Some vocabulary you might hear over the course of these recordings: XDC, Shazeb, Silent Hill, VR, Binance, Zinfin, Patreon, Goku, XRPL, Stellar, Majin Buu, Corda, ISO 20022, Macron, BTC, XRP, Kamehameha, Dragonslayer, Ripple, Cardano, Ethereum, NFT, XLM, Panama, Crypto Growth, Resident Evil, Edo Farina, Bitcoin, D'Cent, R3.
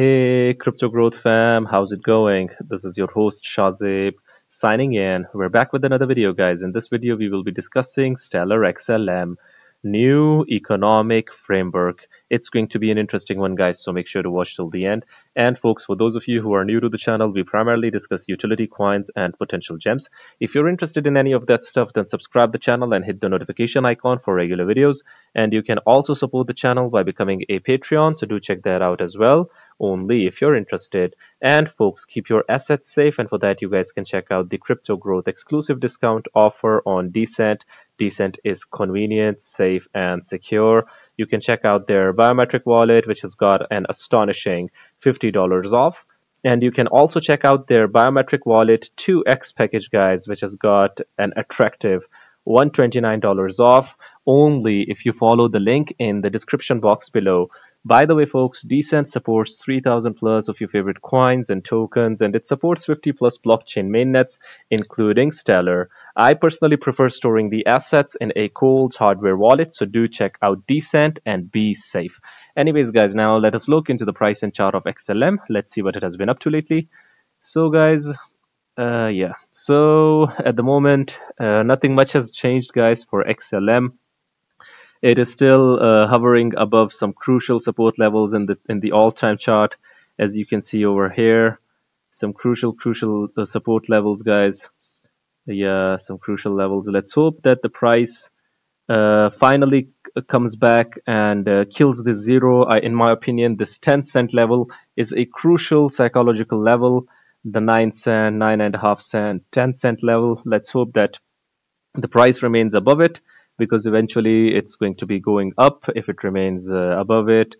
Hey, Crypto Growth fam, how's it going? This is your host Shazeb signing in. We're back with another video, guys. In this video, we will be discussing Stellar XLM, new economic framework. It's going to be an interesting one, guys, so make sure to watch till the end. And folks, for those of you who are new to the channel, we primarily discuss utility coins and potential gems. If you're interested in any of that stuff, then subscribe the channel and hit the notification icon for regular videos. And you can also support the channel by becoming a Patreon, so do check that out as well. Only if you're interested. And folks, keep your assets safe, and for that you guys can check out the Crypto Growth exclusive discount offer on D'Cent. D'Cent is convenient, safe and secure. You can check out their biometric wallet, which has got an astonishing $50 off. And you can also check out their biometric wallet 2x package, guys, which has got an attractive $129 off, only if you follow the link in the description box below. By the way, folks, D'Cent supports 3,000 plus of your favorite coins and tokens, and it supports 50 plus blockchain mainnets, including Stellar. I personally prefer storing the assets in a cold hardware wallet, so do check out D'Cent and be safe. Anyways, guys, now let us look into the price and chart of XLM. Let's see what it has been up to lately. So, guys, so at the moment, nothing much has changed, guys, for XLM. It is still hovering above some crucial support levels in the all-time chart, as you can see over here. Some crucial support levels, guys. Yeah, some crucial levels. Let's hope that the price finally comes back and kills this zero. In my opinion, this 10-cent level is a crucial psychological level. The 9 cent, 9.5 cent, 10-cent level. Let's hope that the price remains above it, because eventually it's going to be going up if it remains above it.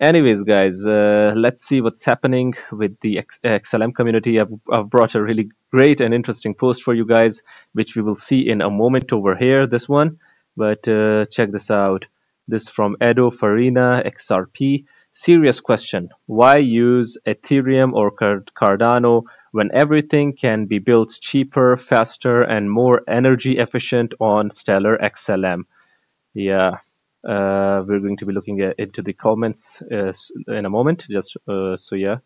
Anyways, guys, let's see what's happening with the XLM community. I've brought a really great and interesting post for you guys, which we will see in a moment over here, this one. But check this out. This from Edo Farina, XRP. Serious question. Why use Ethereum or Cardano when everything can be built cheaper, faster, and more energy efficient on Stellar XLM? Yeah, we're going to be looking into the comments in a moment. Just so yeah.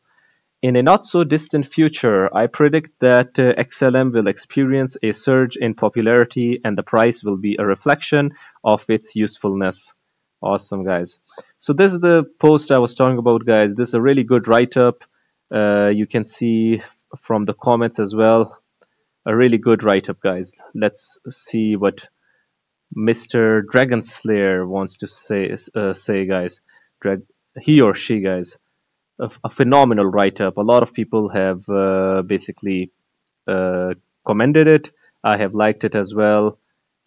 In a not so distant future, I predict that XLM will experience a surge in popularity, and the price will be a reflection of its usefulness. Awesome, guys. So this is the post I was talking about, guys. This is a really good write-up. You can see from the comments as well, a really good write-up, guys. Let's see what Mr. Dragonslayer wants to say, guys. He or she, guys, a phenomenal write-up. A lot of people have basically commended it. I have liked it as well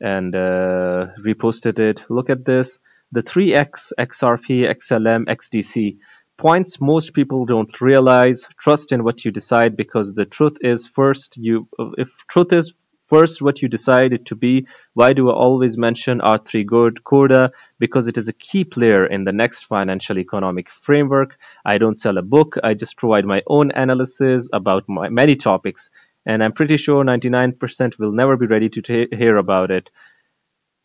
and reposted it. Look at this. The 3x XRP, XLM, XDC. Points most people don't realize. Trust in what you decide, because the truth is first what you decide it to be. Why do I always mention R3 Corda? Because it is a key player in the next financial economic framework. I don't sell a book. I just provide my own analysis about many topics, and I'm pretty sure 99% will never be ready to hear about it.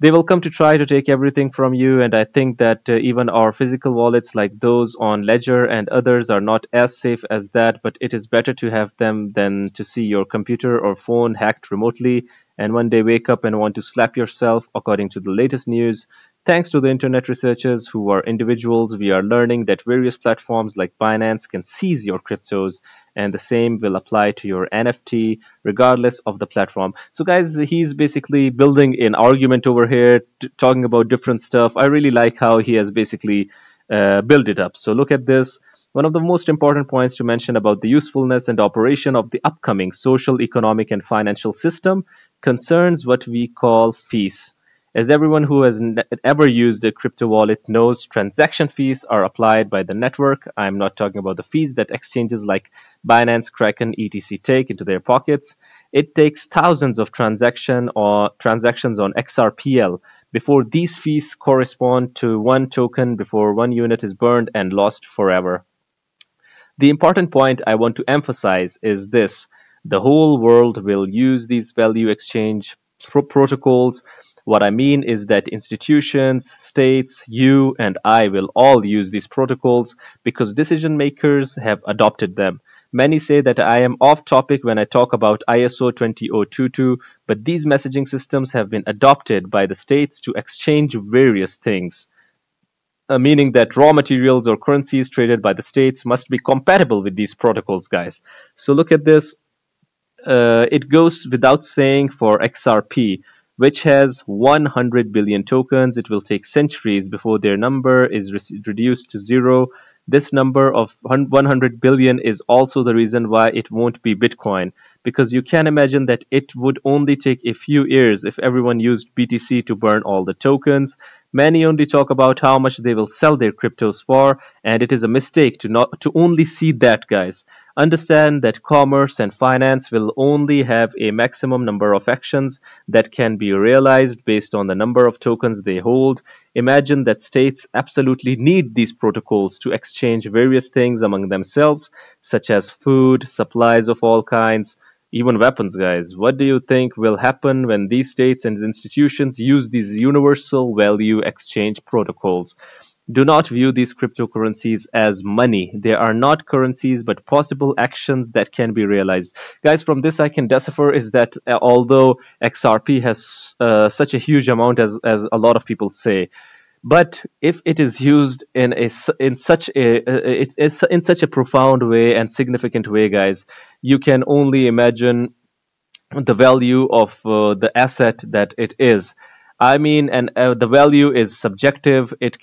They will come to try to take everything from you, and I think that even our physical wallets like those on Ledger and others are not as safe as that, but it is better to have them than to see your computer or phone hacked remotely and one day wake up and want to slap yourself, according to the latest news. Thanks to the internet researchers who are individuals, we are learning that various platforms like Binance can seize your cryptos, and the same will apply to your NFT regardless of the platform. So guys, he's basically building an argument over here, talking about different stuff. I really like how he has basically built it up. So look at this. One of the most important points to mention about the usefulness and operation of the upcoming social, economic, and financial system concerns what we call fees. As everyone who has ever used a crypto wallet knows, transaction fees are applied by the network. I'm not talking about the fees that exchanges like Binance, Kraken, etc. take into their pockets. It takes thousands of transactions on XRPL before these fees correspond to one token, before one unit is burned and lost forever. The important point I want to emphasize is this. The whole world will use these value exchange protocols What I mean is that institutions, states, you and I will all use these protocols because decision makers have adopted them. Many say that I am off topic when I talk about ISO 20022, but these messaging systems have been adopted by the states to exchange various things. Meaning that raw materials or currencies traded by the states must be compatible with these protocols, guys. So look at this. It goes without saying for XRP, which has 100 billion tokens. It will take centuries before their number is reduced to zero. This number of 100 billion is also the reason why it won't be Bitcoin, because you can imagine that it would only take a few years if everyone used BTC to burn all the tokens. Many only talk about how much they will sell their cryptos for, and it is a mistake to only see that, guys. Understand that commerce and finance will only have a maximum number of actions that can be realized based on the number of tokens they hold. Imagine that states absolutely need these protocols to exchange various things among themselves, such as food, supplies of all kinds, even weapons, guys. What do you think will happen when these states and institutions use these universal value exchange protocols? Do not view these cryptocurrencies as money. They are not currencies, but possible actions that can be realized. Guys, from this I can decipher is that although XRP has such a huge amount as a lot of people say, but if it is used in such a profound way and significant way, guys, you can only imagine the value of the asset that it is. I mean, and the value is subjective. It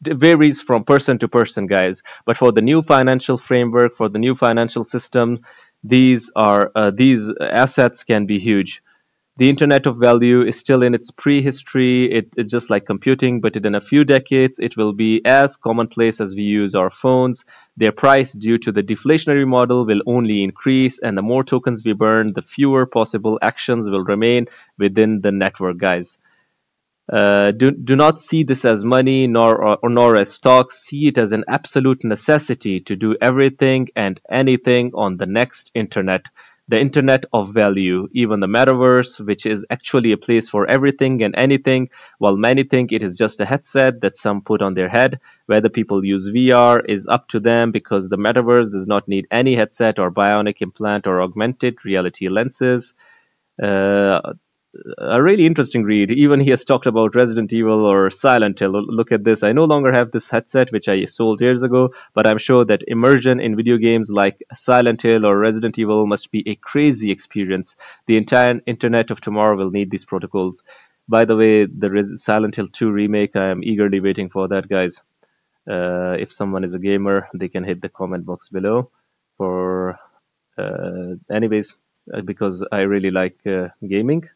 varies from person to person, guys. But for the new financial framework, for the new financial system, these assets can be huge. The Internet of Value is still in its prehistory. It's just like computing, but in a few decades, it will be as commonplace as we use our phones. Their price, due to the deflationary model, will only increase, and the more tokens we burn, the fewer possible actions will remain within the network, guys. Do not see this as money nor as stocks. See it as an absolute necessity to do everything and anything on the next internet. The Internet of Value, even the metaverse, which is actually a place for everything and anything, while many think it is just a headset that some put on their head. Whether people use VR is up to them, because the metaverse does not need any headset or bionic implant or augmented reality lenses. A really interesting read. Even he has talked about Resident Evil or Silent Hill. Look at this. I no longer have this headset, which I sold years ago, but I'm sure that immersion in video games like Silent Hill or Resident Evil must be a crazy experience. The entire internet of tomorrow will need these protocols. By the way, the Silent Hill 2 remake, I am eagerly waiting for that, guys. If someone is a gamer, they can hit the comment box below. Anyways, because I really like gaming.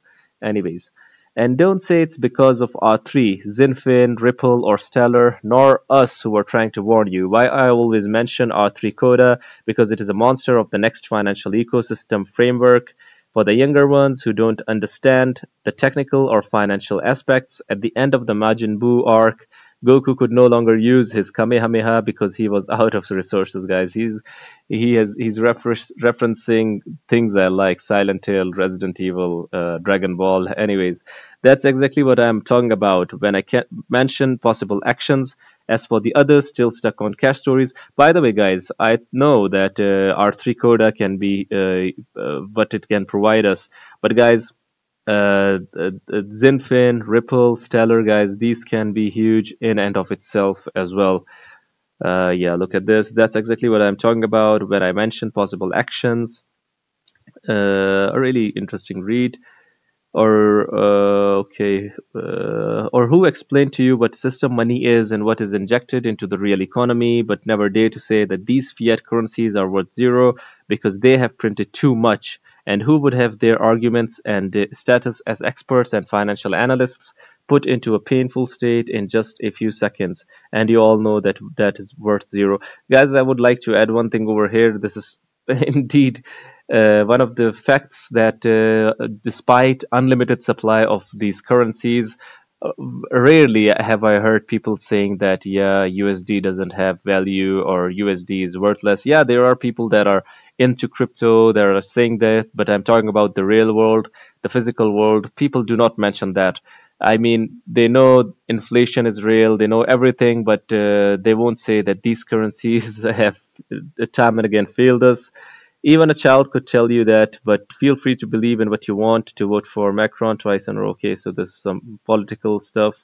Anyways, and don't say it's because of R3, Zinfin, Ripple, or Stellar, nor us who are trying to warn you. Why I always mention R3 Corda? Because it is a monster of the next financial ecosystem framework. For the younger ones who don't understand the technical or financial aspects, at the end of the Majin Buu arc, Goku could no longer use his Kamehameha because he was out of resources, guys. He's referencing things I like, Silent Hill, Resident Evil, Dragon Ball. Anyways, that's exactly what I'm talking about when I can't mention possible actions. As for the others still stuck on cash stories, by the way, guys, I know that R3 Corda can be what it can provide us, but guys, Zinfin, Ripple, Stellar, guys, these can be huge in and of itself as well. Yeah, look at this. That's exactly what I'm talking about when I mention possible actions. A really interesting read. Or who explained to you what system money is and what is injected into the real economy, but never dare to say that these fiat currencies are worth zero because they have printed too much. And who would have their arguments and status as experts and financial analysts put into a painful state in just a few seconds? And you all know that that is worth zero. Guys, I would like to add one thing over here. This is indeed one of the facts that despite unlimited supply of these currencies, rarely have I heard people saying that, yeah, USD doesn't have value or USD is worthless. Yeah, there are people that are into crypto that are saying that, but I'm talking about the real world. the physical world, people do not mention that. I mean, they know inflation is real, they know everything, but they won't say that these currencies have time and again failed us. Even a child could tell you that, but feel free to believe in what you want, to vote for Macron twice and okay, so there's some political stuff.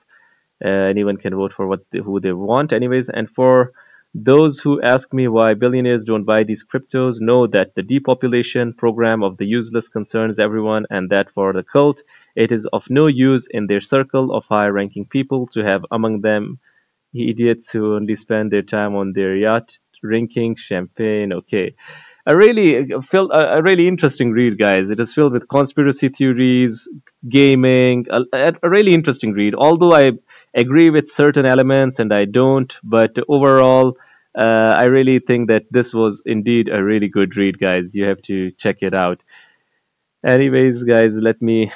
Anyone can vote for who they want anyways. And for those who ask me why billionaires don't buy these cryptos, know that the depopulation program of the useless concerns everyone, and that for the cult, it is of no use in their circle of high-ranking people to have among them idiots who only spend their time on their yacht drinking champagne. Okay, a really interesting read, guys. It is filled with conspiracy theories, gaming, a really interesting read, although I agree with certain elements and I don't, but overall I really think that this was indeed a really good read, guys. You have to check it out. Anyways, guys, let me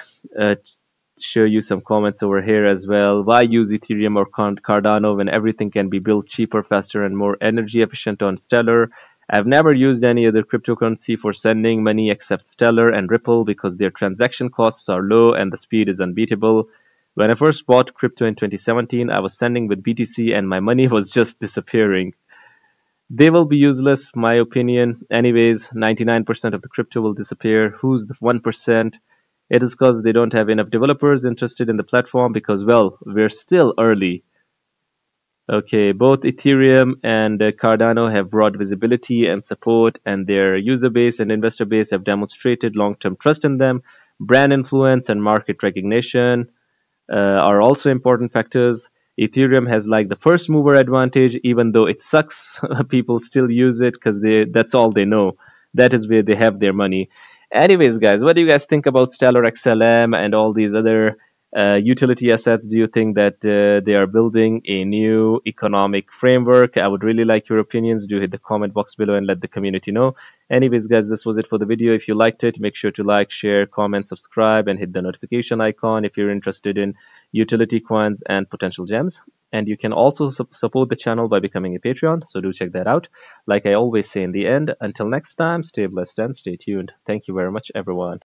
show you some comments over here as well. Why use Ethereum or Cardano when everything can be built cheaper, faster and more energy efficient on Stellar? I've never used any other cryptocurrency for sending money except Stellar and Ripple because their transaction costs are low and the speed is unbeatable. When I first bought crypto in 2017, I was sending with BTC and my money was just disappearing. They will be useless, my opinion. Anyways, 99% of the crypto will disappear. Who's the 1%? It is because they don't have enough developers interested in the platform because, well, we're still early. Okay, both Ethereum and Cardano have broad visibility and support, and their user base and investor base have demonstrated long-term trust in them. Brand influence and market recognition are also important factors. Ethereum has like the first mover advantage, even though it sucks. People still use it because that's all they know. That is where they have their money. Anyways, guys, what do you guys think about Stellar, XLM and all these other utility assets? Do you think that they are building a new economic framework? I would really like your opinions. Do hit the comment box below and let the community know. Anyways, guys, this was it for the video. If you liked it, make sure to like, share, comment, subscribe and hit the notification icon if you're interested in utility coins and potential gems. And you can also support the channel by becoming a Patreon, so do check that out. Like I always say in the end, until next time, stay blessed and stay tuned. Thank you very much, everyone.